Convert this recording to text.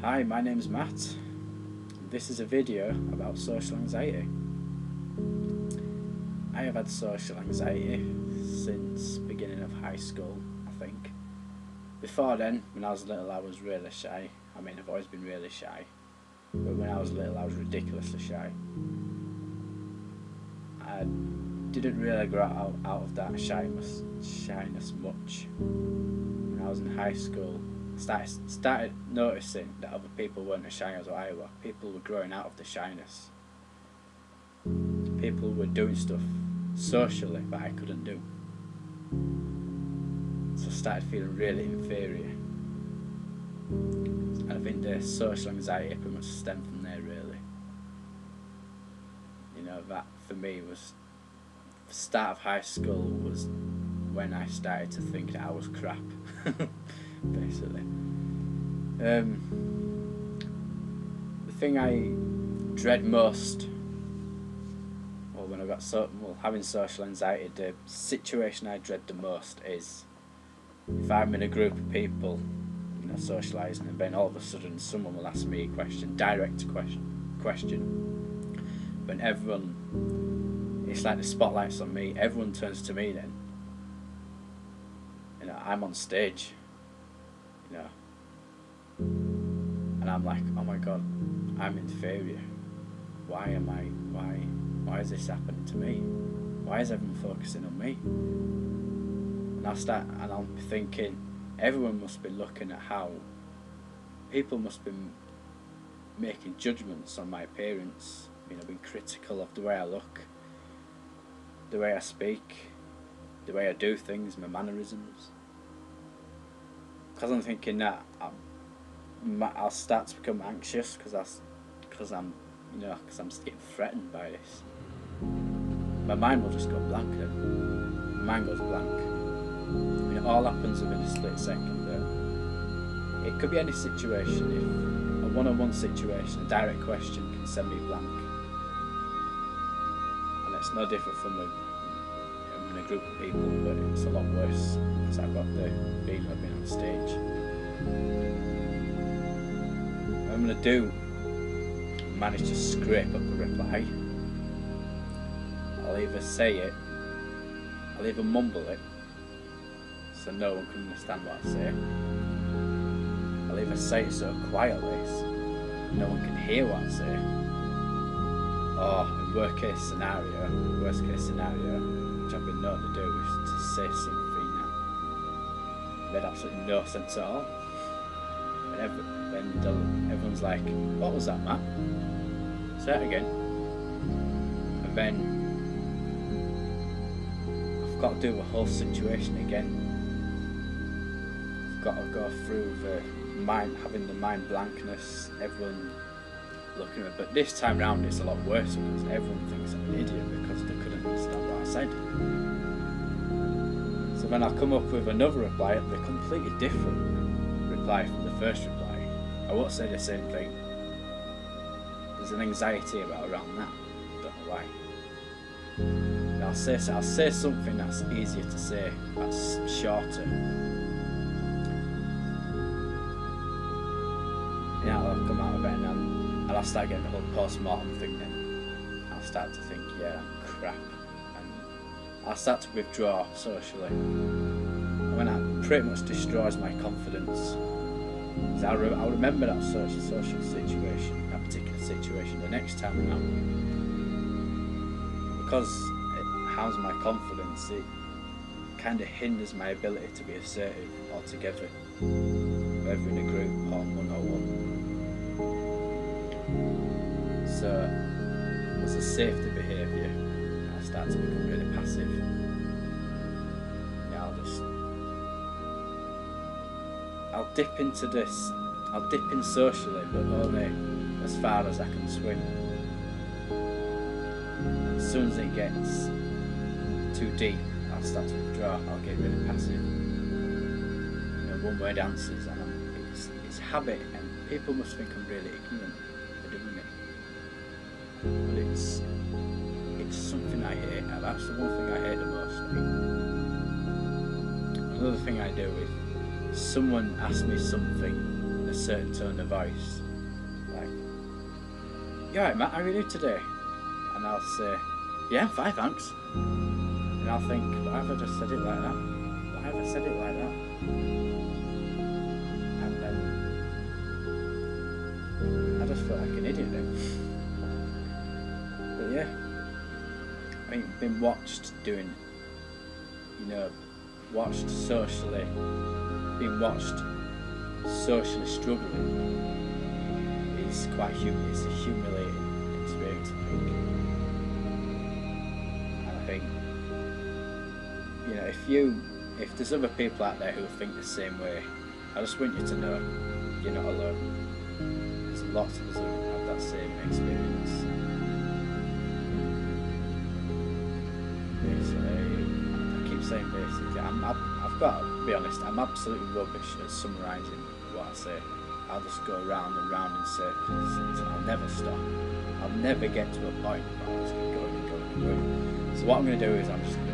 Hi, my name's Matt. This is a video about social anxiety. I have had social anxiety since beginning of high school, I think. Before then, when I was little, I was really shy. I mean, I've always been really shy, but when I was little, I was ridiculously shy. I didn't really grow out of that shyness much. When I was in high school, started noticing that other people weren't as shy as I was. People were growing out of the shyness. People were doing stuff socially that I couldn't do. So I started feeling really inferior. And I think the social anxiety pretty much stemmed from there, really. You know, that for me was, the start of high school was when I started to think that I was crap. Basically, the thing I dread most, having social anxiety, the situation I dread the most is if I'm in a group of people, you know, socialising, and then all of a sudden someone will ask me a question, direct question, when everyone, it's like the spotlight's on me, everyone turns to me then. You know, I'm on stage. You know, and I'm like, oh my god, I'm inferior. Why is this happening to me? Why is everyone focusing on me? And I'm thinking, everyone must be looking at how people must be making judgments on my appearance, you know, being critical of the way I look, the way I speak, the way I do things, my mannerisms. Because I'm thinking that I'll start to become anxious because I'm getting threatened by this. My mind will just go blank then. My mind goes blank. And it all happens within a split second. It could be any situation. If a one-on-one situation, a direct question can send me blank. And it's no different from a group of people, but it's a lot worse because I've got the feeling of being on stage. What I'm going to do, manage to scrape up a reply. I'll either say it, I'll either mumble it so no one can understand what I say. I'll either say it so quietly so no one can hear what I say. Or in worst case scenario, which I've been known to do, is to say something that made absolutely no sense at all. And then everyone's like, what was that, Matt? Say it again. And then I've got to do the whole situation again. I've got to go through having the mind blankness, everyone looking at it. But this time round it's a lot worse because everyone thinks I'm an idiot because they couldn't understand what I said. So when I come up with another reply, it'll be a completely different reply from the first reply. I won't say the same thing. There's an anxiety around that. Don't know why. And I'll say something that's easier to say, that's shorter. Yeah, I'll come out of it and I'll start getting the whole post-mortem thing then. I'll start to think, yeah, I'm crap, and I'll start to withdraw socially. And when that pretty much destroys my confidence, because I'll remember that social situation, that particular situation, the next time around. Because it harms my confidence, it kind of hinders my ability to be assertive altogether, whether in a group or one-on-one. So, it's a safety behaviour. I start to become really passive. Yeah, I'll dip into this. I'll dip in socially, but only as far as I can swim. As soon as it gets too deep, I'll start to withdraw. I'll get really passive. You know, one-word answers, and it's habit, and people must think I'm really ignorant for doing it. But it's something I hate. That's the one thing I hate the most. Another thing I do is someone asked me something in a certain tone of voice, like, "You alright, Matt, how are you today?" And I'll say, "Yeah, I'm fine, thanks." And I'll think, why have I just said it like that? Why have I said it like that? And then I just feel like an idiot then. But yeah, I mean, been watched doing, you know, watched socially, being watched socially struggling is quite human. It's a humiliating experience, I think. And I think, you know, if there's other people out there who think the same way, I just want you to know you're not alone. There's lots of us who have that same experience. Basically, I keep saying basically, I've got to be honest, I'm absolutely rubbish at summarising what I say. I'll just go round and round in circles and I'll never stop. I'll never get to a point where I'm just going and going and going. So what I'm going to do is I'm just